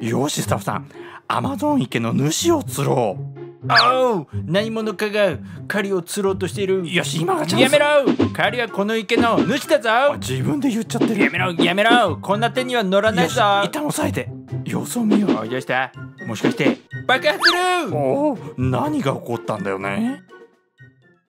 よしスタッフさん、アマゾン池の主を釣ろう。おう、何者かが狩りを釣ろうとしている。よし、今がチャンス。やめろ、狩りはこの池の主だぞ。自分で言っちゃってる。やめろ、やめろ、こんな手には乗らないぞ。一旦押さえて様子を見よう。よした、もしかして爆発する。おお、何が起こったんだよね。